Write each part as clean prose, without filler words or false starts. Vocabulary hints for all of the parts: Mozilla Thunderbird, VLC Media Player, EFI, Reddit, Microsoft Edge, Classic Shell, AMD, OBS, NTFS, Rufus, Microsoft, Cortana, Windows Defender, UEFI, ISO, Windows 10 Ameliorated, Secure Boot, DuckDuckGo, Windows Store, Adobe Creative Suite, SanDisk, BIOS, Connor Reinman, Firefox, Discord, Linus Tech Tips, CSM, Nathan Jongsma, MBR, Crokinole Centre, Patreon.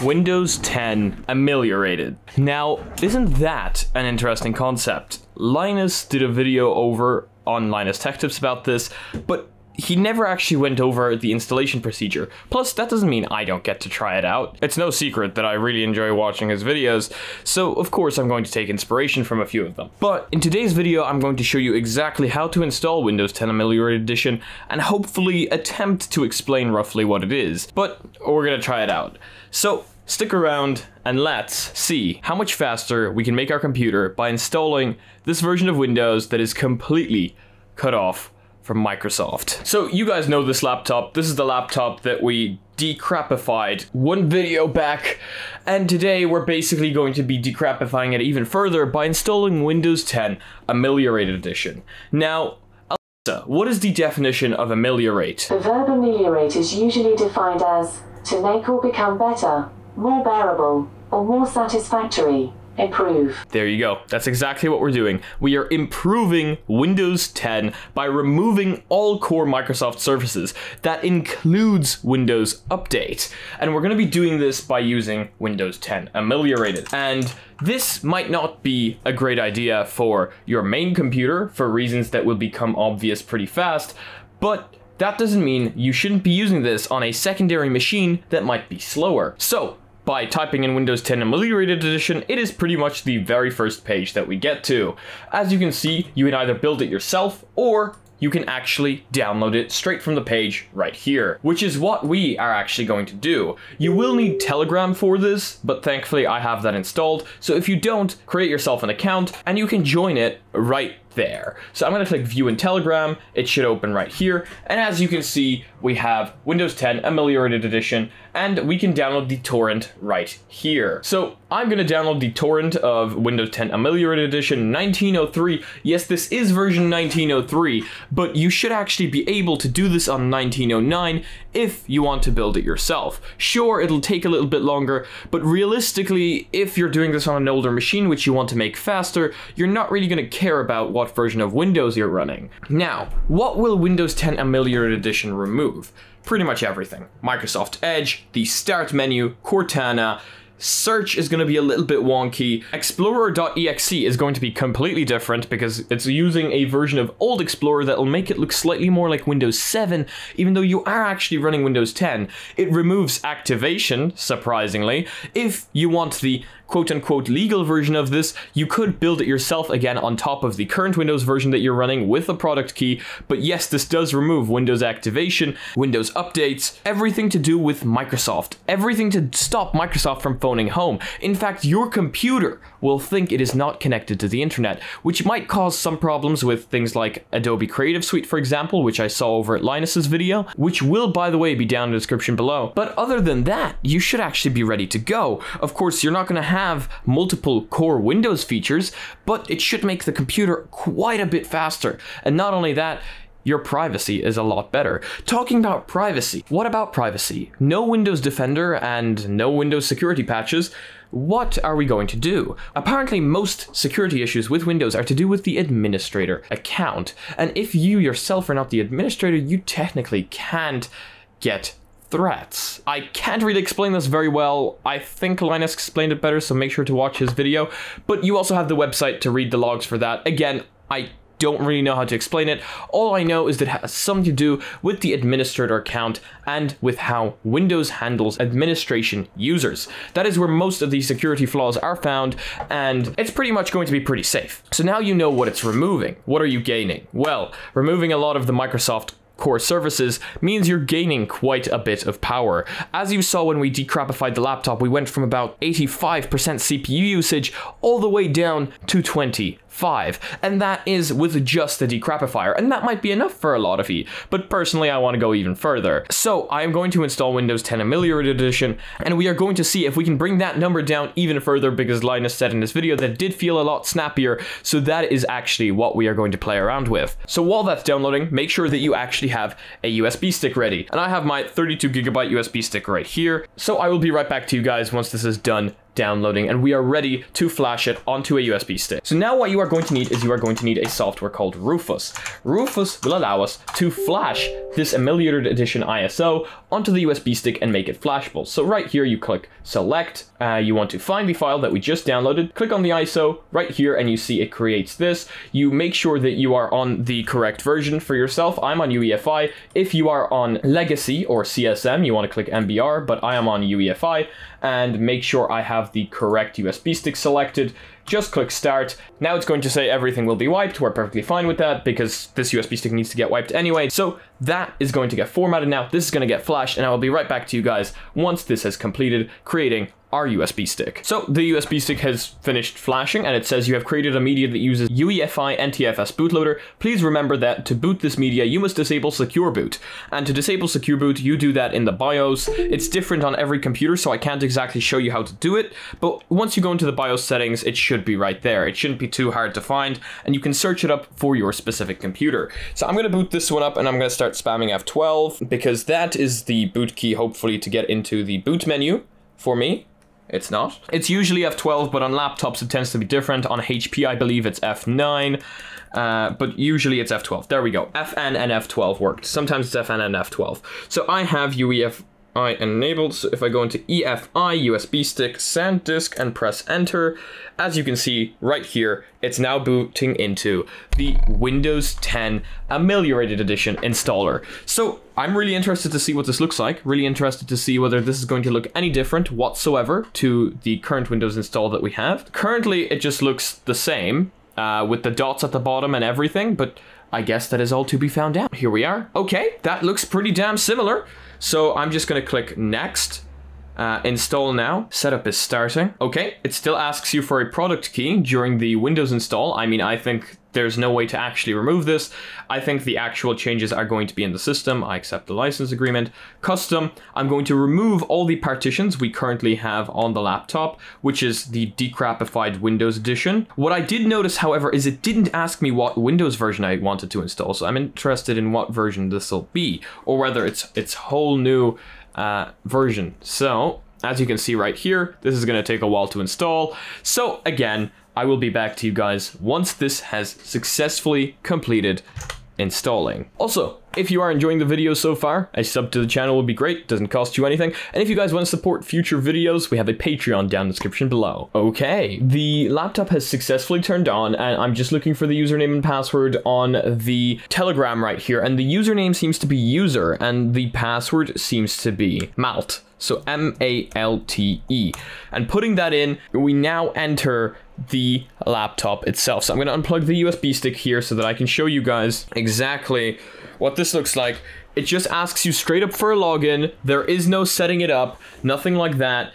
Windows 10 Ameliorated. Now, isn't that an interesting concept? Linus did a video over on Linus Tech Tips about this, but he never actually went over the installation procedure. Plus, that doesn't mean I don't get to try it out. It's no secret that I really enjoy watching his videos, so of course I'm going to take inspiration from a few of them. But in today's video, I'm going to show you exactly how to install Windows 10 Ameliorated Edition and hopefully attempt to explain roughly what it is, but we're gonna try it out. So stick around and let's see how much faster we can make our computer by installing this version of Windows that is completely cut off from Microsoft. So you guys know this laptop. This is the laptop that we decrapified one video back, and today we're basically going to be decrapifying it even further by installing Windows 10 Ameliorated Edition. Now, Alyssa, what is the definition of ameliorate? The verb ameliorate is usually defined as to make or become better, more bearable, or more satisfactory. Improve. There you go. That's exactly what we're doing. We are improving Windows 10 by removing all core Microsoft services. That includes Windows Update. And we're going to be doing this by using Windows 10 Ameliorated. And this might not be a great idea for your main computer for reasons that will become obvious pretty fast, but that doesn't mean you shouldn't be using this on a secondary machine that might be slower. So, by typing in Windows 10 Ameliorated Edition, it is pretty much the very first page that we get to. As you can see, you can either build it yourself or you can actually download it straight from the page right here, which is what we are actually going to do. You will need Telegram for this, but thankfully I have that installed. So if you don't, create yourself an account and you can join it right there. So I'm going to click View in Telegram. It should open right here. And as you can see, we have Windows 10 Ameliorated Edition, and we can download the torrent right here. So I'm going to download the torrent of Windows 10 Ameliorated Edition 1903. Yes, this is version 1903, but you should actually be able to do this on 1909 if you want to build it yourself. Sure, it'll take a little bit longer, but realistically, if you're doing this on an older machine, which you want to make faster, you're not really going to care about what version of Windows you're running. Now, what will Windows 10 Ameliorated Edition remove? Pretty much everything. Microsoft Edge, the Start menu, Cortana, Search is going to be a little bit wonky. Explorer.exe is going to be completely different because it's using a version of old Explorer that'll make it look slightly more like Windows 7, even though you are actually running Windows 10. It removes activation, surprisingly. If you want the quote-unquote legal version of this, you could build it yourself again on top of the current Windows version that you're running with a product key, but yes, this does remove Windows activation, Windows updates, everything to do with Microsoft, everything to stop Microsoft from phoning home. In fact, your computer will think it is not connected to the internet, which might cause some problems with things like Adobe Creative Suite, for example, which I saw over at Linus's video, which will, by the way, be down in the description below. But other than that, you should actually be ready to go. Of course, you're not going to have multiple core Windows features, but it should make the computer quite a bit faster. And not only that, your privacy is a lot better. Talking about privacy, what about privacy? No Windows Defender and no Windows security patches. What are we going to do? Apparently, most security issues with Windows are to do with the administrator account. And if you yourself are not the administrator, you technically can't get threats. I can't really explain this very well. I think Linus explained it better, so make sure to watch his video. But you also have the website to read the logs for that. Again, I don't really know how to explain it. All I know is that it has something to do with the administrator account and with how Windows handles administration users. That is where most of the security flaws are found, and it's pretty much going to be pretty safe. So now you know what it's removing. What are you gaining? Well, removing a lot of the Microsoft core services means you're gaining quite a bit of power. As you saw when we decrapified the laptop, we went from about 85% CPU usage all the way down to 25%, and that is with just the decrapifier, and that might be enough for a lot of you, but personally I want to go even further. So I'm going to install Windows 10 Ameliorated Edition, and we are going to see if we can bring that number down even further, because Linus said in this video that it did feel a lot snappier, so that is actually what we are going to play around with. So while that's downloading, make sure that you actually have a USB stick ready, and I have my 32GB USB stick right here. So I will be right back to you guys once this is done downloading and we are ready to flash it onto a USB stick. So now what you are going to need is you are going to need a software called Rufus. Rufus will allow us to flash this Ameliorated Edition ISO onto the USB stick and make it flashable. So right here you click select, you want to find the file that we just downloaded, click on the ISO right here and you see it creates this. You make sure that you are on the correct version for yourself. I'm on UEFI. If you are on legacy or CSM, you want to click MBR, but I am on UEFI, and make sure I have the correct USB stick selected. Just click start. Now it's going to say everything will be wiped. We're perfectly fine with that because this USB stick needs to get wiped anyway. So that is going to get formatted now. This is going to get flashed and I will be right back to you guys once this has completed creating our USB stick. So the USB stick has finished flashing and it says you have created a media that uses UEFI NTFS bootloader. Please remember that to boot this media, you must disable Secure Boot. And to disable Secure Boot, you do that in the BIOS. It's different on every computer, so I can't exactly show you how to do it. But once you go into the BIOS settings, it should be right there. It shouldn't be too hard to find and you can search it up for your specific computer. So I'm going to boot this one up and I'm going to start spamming F12 because that is the boot key, hopefully, to get into the boot menu for me. It's not. It's usually F12, but on laptops it tends to be different. On HP, I believe it's F9, but usually it's F12. There we go. FN and F12 worked. Sometimes it's FN and F12. So I have UEFI enabled. So if I go into EFI, USB stick, SanDisk, and press enter, as you can see right here, it's now booting into the Windows 10 Ameliorated Edition installer. So I'm really interested to see what this looks like, really interested to see whether this is going to look any different whatsoever to the current Windows install that we have. Currently, it just looks the same with the dots at the bottom and everything, but I guess that is all to be found out. Here we are. Okay, that looks pretty damn similar. So I'm just gonna click next. Install now. Setup is starting. Okay, it still asks you for a product key during the Windows install. I mean, I think there's no way to actually remove this. I think the actual changes are going to be in the system. I accept the license agreement. Custom. I'm going to remove all the partitions we currently have on the laptop, which is the decrapified Windows edition. What I did notice, however, is it didn't ask me what Windows version I wanted to install. So I'm interested in what version this will be, or whether it's whole new version. So as you can see right here, this is going to take a while to install. So again, I will be back to you guys once this has successfully completed installing. Also, if you are enjoying the video so far, a sub to the channel would be great. Doesn't cost you anything. And if you guys want to support future videos, we have a Patreon down in the description below. Okay, the laptop has successfully turned on and I'm just looking for the username and password on the Telegram right here. And the username seems to be user and the password seems to be Malte. So M-A-L-T-E. And putting that in, we now enter the laptop itself. So I'm going to unplug the USB stick here so that I can show you guys exactly what this looks like. It just asks you straight up for a login. There is no setting it up, nothing like that.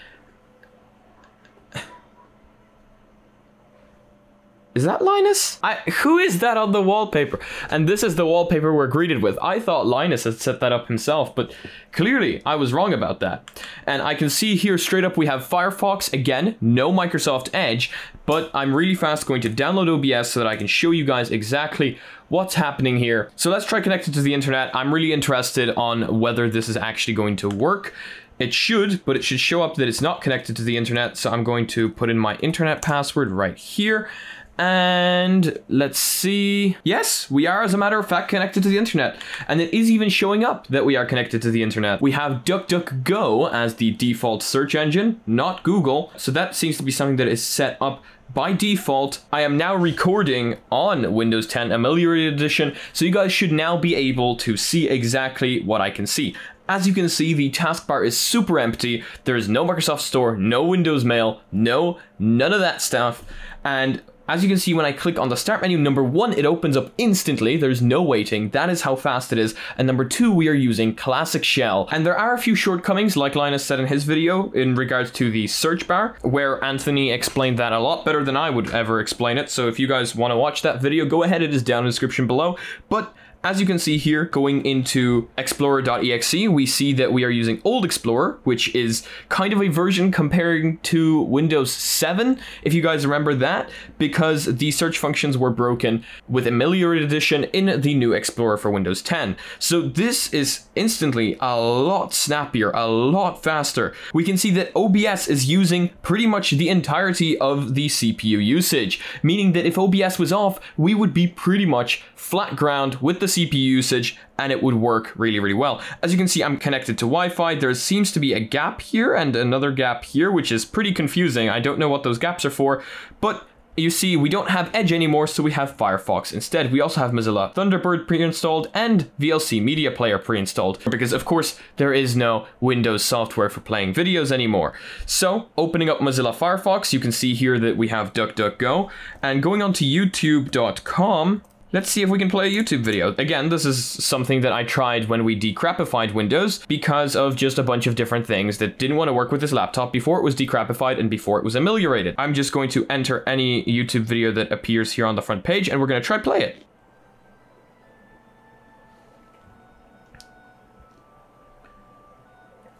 Is that Linus? Who is that on the wallpaper? And this is the wallpaper we're greeted with. I thought Linus had set that up himself, but clearly I was wrong about that. And I can see here straight up we have Firefox, again, no Microsoft Edge, but I'm really fast going to download OBS so that I can show you guys exactly what's happening here. So let's try connected to the internet. I'm really interested on whether this is actually going to work. It should, but it should show up that it's not connected to the internet. So I'm going to put in my internet password right here. And let's see. Yes, we are, as a matter of fact, connected to the internet. And it is even showing up that we are connected to the internet. We have DuckDuckGo as the default search engine, not Google. So that seems to be something that is set up by default. I am now recording on Windows 10 Ameliorated Edition, so you guys should now be able to see exactly what I can see. As you can see, the taskbar is super empty. There is no Microsoft Store, no Windows Mail, none of that stuff. And as you can see, when I click on the start menu, number 1, it opens up instantly. There's no waiting. That is how fast it is. And number 2, we are using Classic Shell. And there are a few shortcomings, like Linus said in his video, in regards to the search bar, where Anthony explained that a lot better than I would ever explain it. So if you guys want to watch that video, go ahead. It is down in the description below. But as you can see here, going into explorer.exe, we see that we are using old Explorer, which is kind of a version comparing to Windows 7, if you guys remember that, because the search functions were broken with Ameliorated Edition in the new Explorer for Windows 10. So this is instantly a lot snappier, a lot faster. We can see that OBS is using pretty much the entirety of the CPU usage, meaning that if OBS was off, we would be pretty much flat ground with the CPU usage, and it would work really, really well. As you can see, I'm connected to Wi-Fi. There seems to be a gap here and another gap here, which is pretty confusing. I don't know what those gaps are for, but you see, we don't have Edge anymore, so we have Firefox instead. We also have Mozilla Thunderbird pre-installed and VLC Media Player pre-installed, because of course there is no Windows software for playing videos anymore. So opening up Mozilla Firefox, you can see here that we have DuckDuckGo, and going on to youtube.com, let's see if we can play a YouTube video. Again, this is something that I tried when we decrapified Windows because of just a bunch of different things that didn't want to work with this laptop before it was decrapified and before it was ameliorated. I'm just going to enter any YouTube video that appears here on the front page, and we're going to try play it.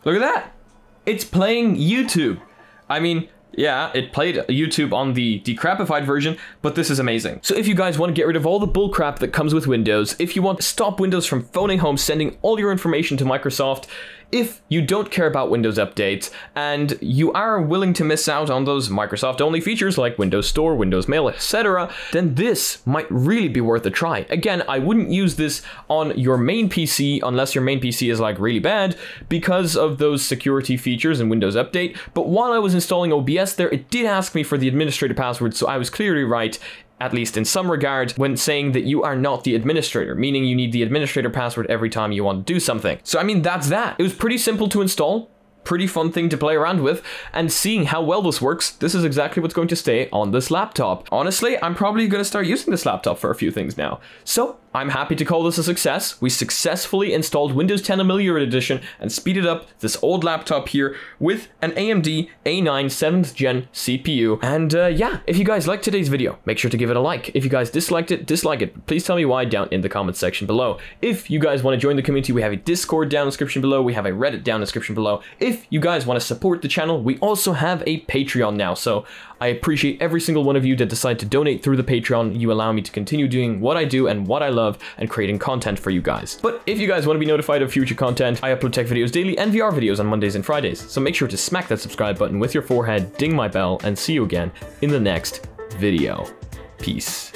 Look at that. It's playing YouTube. I mean, yeah, it played YouTube on the decrapified version, but this is amazing. So if you guys want to get rid of all the bullcrap that comes with Windows, if you want to stop Windows from phoning home, sending all your information to Microsoft, if you don't care about Windows updates, and you are willing to miss out on those Microsoft-only features like Windows Store, Windows Mail, etc., then this might really be worth a try. Again, I wouldn't use this on your main PC unless your main PC is like really bad because of those security features and Windows Update, but while I was installing OBS there, it did ask me for the administrator password, so I was clearly right, at least in some regard, when saying that you are not the administrator, meaning you need the administrator password every time you want to do something. So I mean, that's that. It was pretty simple to install, pretty fun thing to play around with, and seeing how well this works, this is exactly what's going to stay on this laptop. Honestly, I'm probably going to start using this laptop for a few things now. So I'm happy to call this a success. We successfully installed Windows 10 Ameliorated Edition and speeded up this old laptop here with an AMD A9 7th Gen CPU. And yeah, if you guys liked today's video, make sure to give it a like. If you guys disliked it, dislike it. Please tell me why down in the comments section below. If you guys want to join the community, we have a Discord down in the description below. We have a Reddit down in the description below. If you guys want to support the channel, we also have a Patreon now. So I appreciate every single one of you that decide to donate through the Patreon. You allow me to continue doing what I do and what I love and creating content for you guys. But if you guys want to be notified of future content, I upload tech videos daily and VR videos on Mondays and Fridays. So make sure to smack that subscribe button with your forehead, ding my bell, and see you again in the next video. Peace.